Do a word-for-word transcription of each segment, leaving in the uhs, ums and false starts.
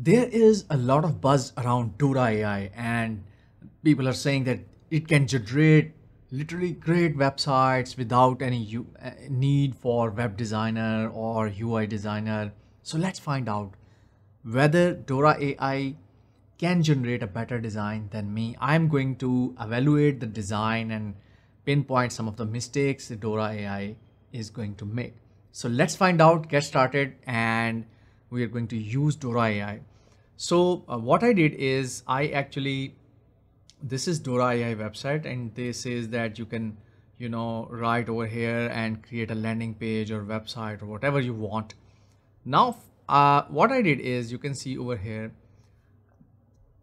There is a lot of buzz around Dora A I, and people are saying that it can generate literally great websites without any u uh, need for web designer or U I designer. So let's find out whether Dora A I can generate a better design than me. I'm going to evaluate the design and pinpoint some of the mistakes Dora A I is going to make. So let's find out, get started, and we are going to use Dora A I. So uh, what I did is I actually, this is Dora A I website, and this is that you can, you know, write over here and create a landing page or website or whatever you want. Now, uh, what I did is, you can see over here,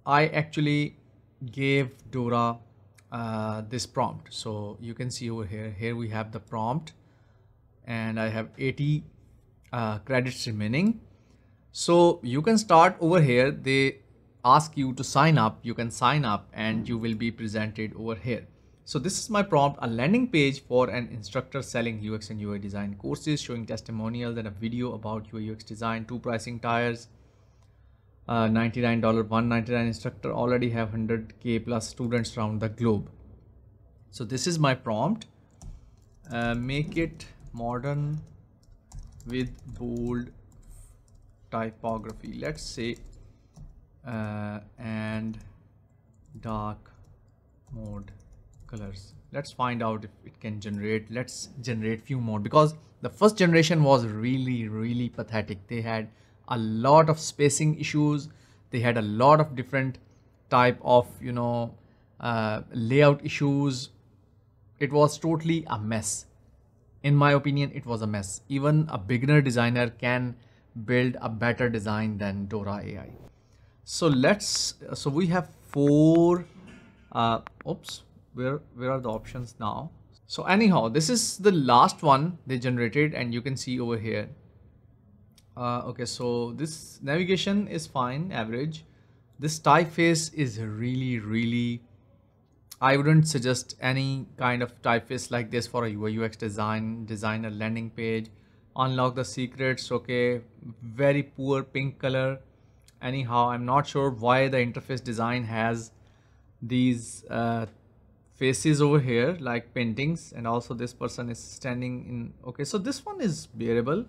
I actually gave Dora uh, this prompt. So you can see over here, here we have the prompt, and I have eighty uh, credits remaining. So you can start over here. They ask you to sign up. You can sign up and you will be presented over here. So this is my prompt: a landing page for an instructor selling U X and U I design courses, showing testimonials and a video about U I U X design, two pricing tiers, uh, ninety-nine dollars, one ninety-nine instructor, already have one hundred K plus students around the globe. So this is my prompt, uh, make it modern with bold typography, let's say, uh, and dark mode colors. Let's find out if it can generate. Let's generate few more, because the first generation was really, really pathetic. They had a lot of spacing issues. They had a lot of different type of, you know, uh, layout issues. It was totally a mess. In my opinion, it was a mess. Even a beginner designer can build a better design than Dora A I. So let's, so we have four, uh, oops, where, where are the options now? So anyhow, this is the last one they generated, and you can see over here. Uh, okay, so this navigation is fine, average. This typeface is really, really, I wouldn't suggest any kind of typeface like this for a U I U X design, designer landing page. Unlock the secrets, okay, very poor pink color. Anyhow, I'm not sure why the interface design has these uh, faces over here like paintings, and also this person is standing in, okay, so this one is bearable.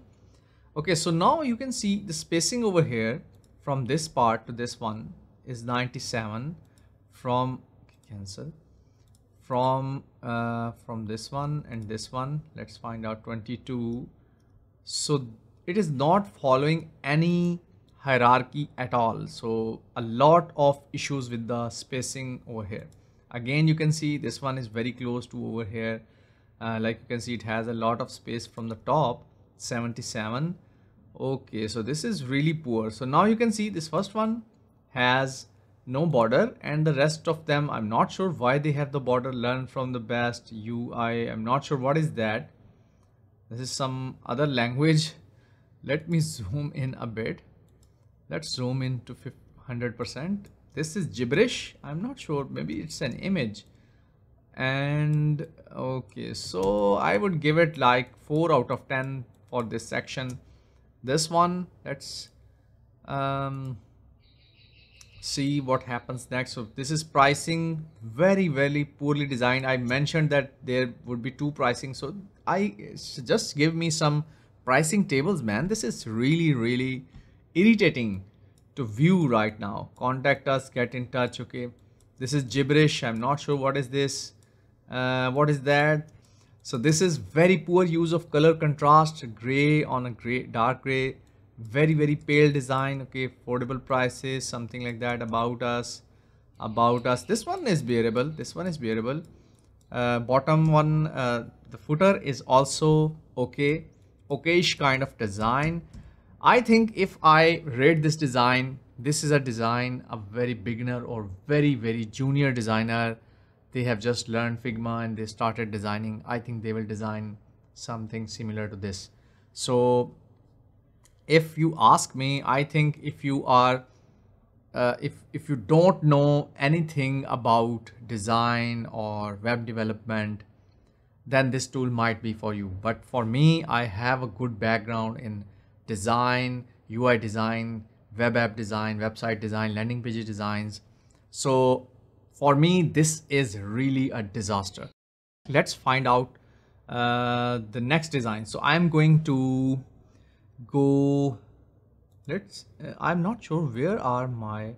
Okay, so now you can see the spacing over here from this part to this one is ninety-seven, from cancel, from uh, from this one and this one, let's find out, twenty-two. So it is not following any hierarchy at all. So a lot of issues with the spacing over here. Again, you can see this one is very close to over here. Uh, like you can see, it has a lot of space from the top, seventy-seven. Okay, so this is really poor. So now you can see this first one has no border, and the rest of them, I'm not sure why they have the border. Learn from the best U I. I'm not sure what is that. This is some other language. Let me zoom in a bit. Let's zoom in to one hundred percent. This is gibberish. I'm not sure. Maybe it's an image. And okay, so I would give it like four out of ten for this section. This one, let's um, see what happens next. So this is pricing, very, very poorly designed. I mentioned that there would be two pricing. So I just give me some pricing tables, man. This is really, really irritating to view right now. Contact us, get in touch. Okay. This is gibberish. I'm not sure what is this. Uh, what is that? So this is very poor use of color contrast, gray on a gray, dark gray, very, very pale design. Okay. Affordable prices, something like that. About us, about us. This one is bearable. This one is bearable. Uh, bottom one, uh, the footer is also okay, okayish kind of design. I think if I rate this design, this is a design a very beginner or very, very junior designer. They have just learned Figma and they started designing. I think they will design something similar to this. So if you ask me, I think if you are, Uh, if, if you don't know anything about design or web development, then this tool might be for you. But for me, I have a good background in design, U I design, web app design, website design, landing page designs. So for me, this is really a disaster. Let's find out uh, the next design. So I'm going to go, let's, uh, I'm not sure where are my,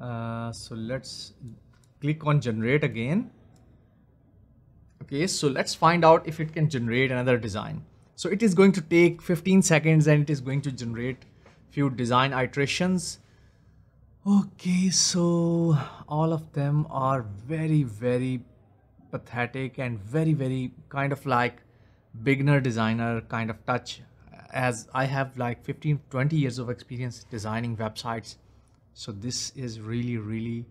uh, so let's click on generate again. Okay, so let's find out if it can generate another design. So it is going to take fifteen seconds and it is going to generate few design iterations. Okay, so all of them are very, very pathetic and very, very kind of like beginner designer kind of touch, as I have like fifteen, twenty years of experience designing websites. So this is really, really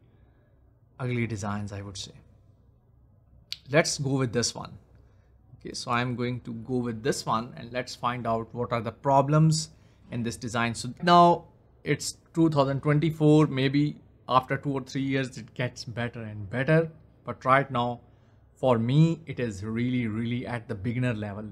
ugly designs, I would say. Let's go with this one. Okay, so I'm going to go with this one and let's find out what are the problems in this design. So now it's two thousand twenty-four, maybe after two or three years, it gets better and better. But right now, for me, it is really, really at the beginner level.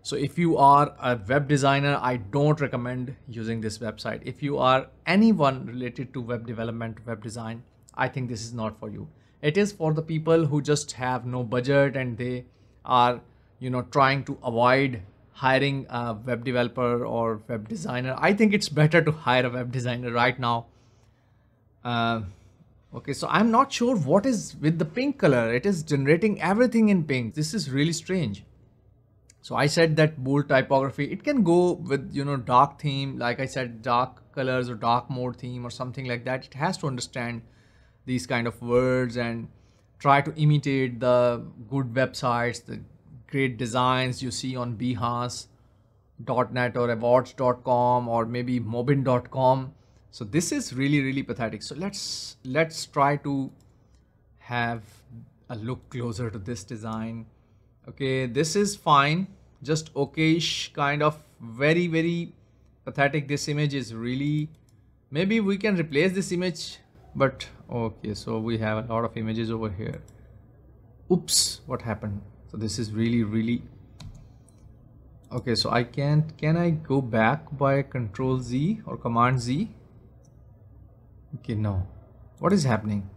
So if you are a web designer, I don't recommend using this website. If you are anyone related to web development, web design, I think this is not for you. It is for the people who just have no budget and they are, you know, trying to avoid hiring a web developer or web designer. I think it's better to hire a web designer right now. Uh, okay, so I'm not sure what is with the pink color. It is generating everything in pink. This is really strange. So I said that bold typography, it can go with, you know, dark theme. Like I said, dark colors or dark mode theme or something like that. It has to understand these kind of words and try to imitate the good websites, the great designs you see on behance dot net or awards dot com or maybe mobin dot com. So this is really, really pathetic. So let's let's try to have a look closer to this design. Okay, this is fine, just okayish kind of, very, very pathetic. This image is really, maybe we can replace this image. But okay, so we have a lot of images over here. Oops, what happened? So this is really, really okay. So I can't, can I go back by control Z or command Z? Okay, no, what is happening?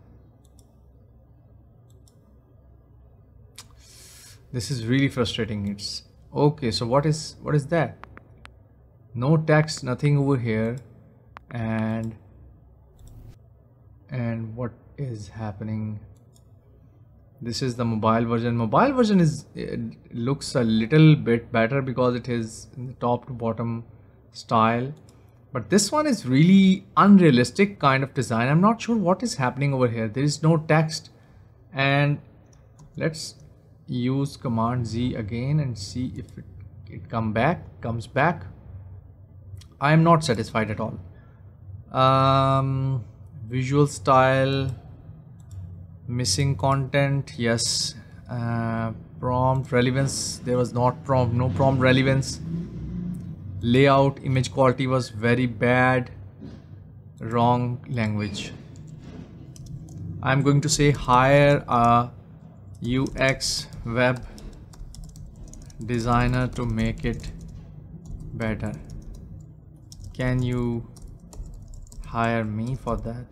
This is really frustrating. It's okay. So what is, what is that? No text, nothing over here. And and what is happening? This is the mobile version. Mobile version is, it looks a little bit better because it is in the top to bottom style, but this one is really unrealistic kind of design. I'm not sure what is happening over here. There is no text, and let's use command Z again and see if it, it come back comes back. I am not satisfied at all. Um, visual style, missing content, yes. Uh, prompt relevance, there was not prompt, no prompt relevance. Layout, image quality was very bad. Wrong language. I'm going to say hire a U X web designer to make it better. Can you hire me for that?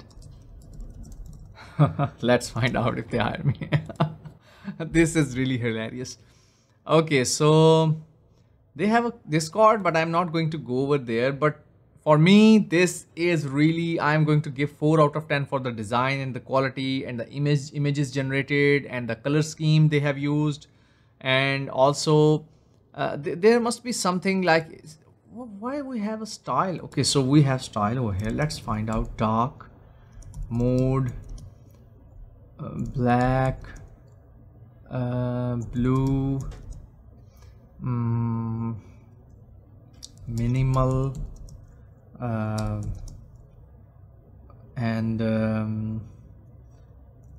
Let's find out if they hire me. This is really hilarious. Okay, so they have a Discord, but I'm not going to go over there. But for me, this is really, I'm going to give four out of ten for the design and the quality and the image images generated and the color scheme they have used. And also uh, th there must be something like, why we have a style? Okay, so we have style over here. Let's find out dark mode, uh, black, uh, blue, um, minimal, uh, and um,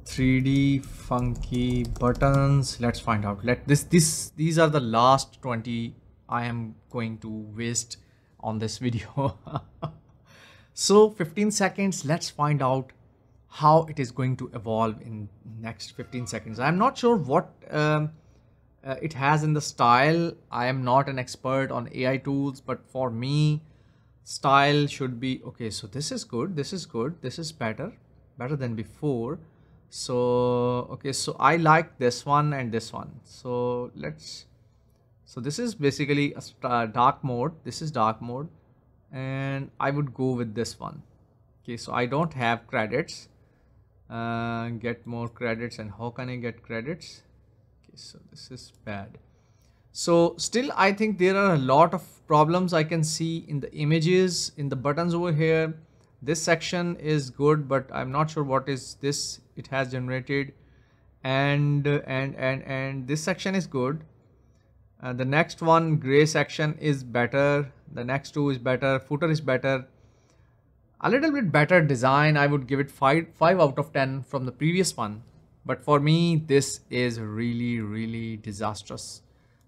three D funky buttons. Let's find out. Let this this these are the last twenty I am going to waste on this video. So fifteen seconds, let's find out how it is going to evolve in next fifteen seconds. I'm not sure what um, uh, it has in the style. I am not an expert on A I tools, but for me, Style should be okay. So this is good. This is good. This is better, better than before. So, okay. So I like this one and this one. So let's, so this is basically a dark mode. This is dark mode and I would go with this one. Okay. So I don't have credits, uh, get more credits. And how can I get credits? Okay. So this is bad. So still, I think there are a lot of problems I can see in the images, in the buttons over here. This section is good, but I'm not sure what is this it has generated. And, and, and, and this section is good. Uh, the next one, gray section is better. The next two is better. Footer is better. A little bit better design. I would give it five, five out of ten from the previous one. But for me, this is really, really disastrous.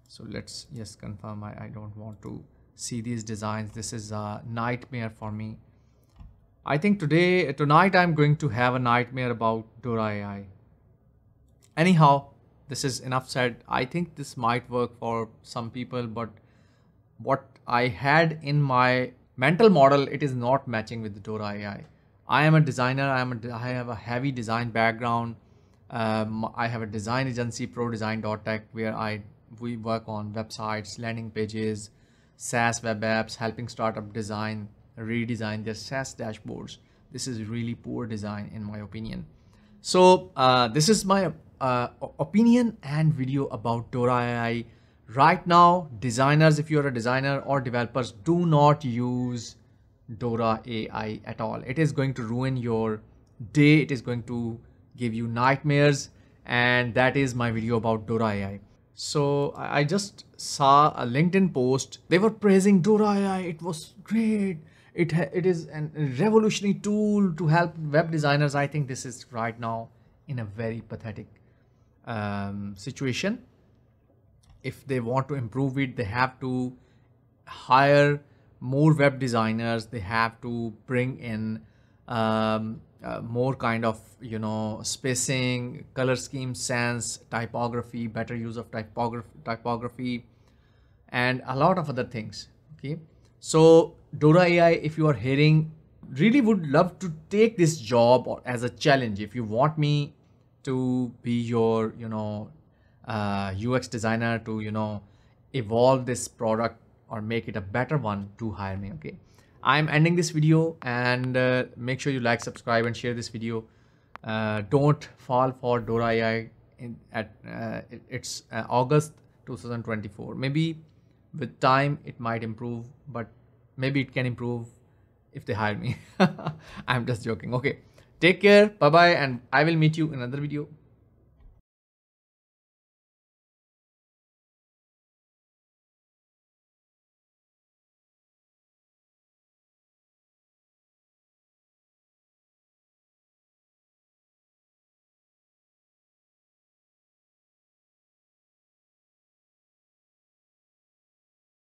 So let's just confirm. I, I don't want to see these designs. This is a nightmare for me. I think today, tonight, I'm going to have a nightmare about Dora A I. Anyhow, this is enough said. I think this might work for some people, but what I had in my mental model, it is not matching with the Dora A I. I am a designer. I am a, I have a heavy design background. Um, I have a design agency, ProDesign dot tech, where I we work on websites, landing pages, SaaS web apps, helping startup design, redesign their SaaS dashboards. This is really poor design in my opinion. So uh, this is my uh, opinion and video about Dora A I. Right now, designers, if you're a designer or developers, do not use Dora A I at all. It is going to ruin your day. It is going to give you nightmares. And that is my video about Dora A I. So I just saw a LinkedIn post. They were praising Dora A I. It was great. It, it is a revolutionary tool to help web designers. I think this is right now in a very pathetic um, situation. If they want to improve it, they have to hire more web designers. They have to bring in um, Uh, more kind of, you know, spacing, color scheme, sense, typography, better use of typography, typography, and a lot of other things. Okay. So Dora A I, if you are hearing, really would love to take this job or as a challenge. If you want me to be your, you know, uh, U X designer to, you know, evolve this product or make it a better one, to hire me. Okay. I'm ending this video, and uh, make sure you like, subscribe, and share this video. Uh, don't fall for Dora A I in, at uh, it, it's uh, August two thousand twenty-four. Maybe with time it might improve, but maybe it can improve if they hire me. I'm just joking. Okay, take care. Bye bye, and I will meet you in another video.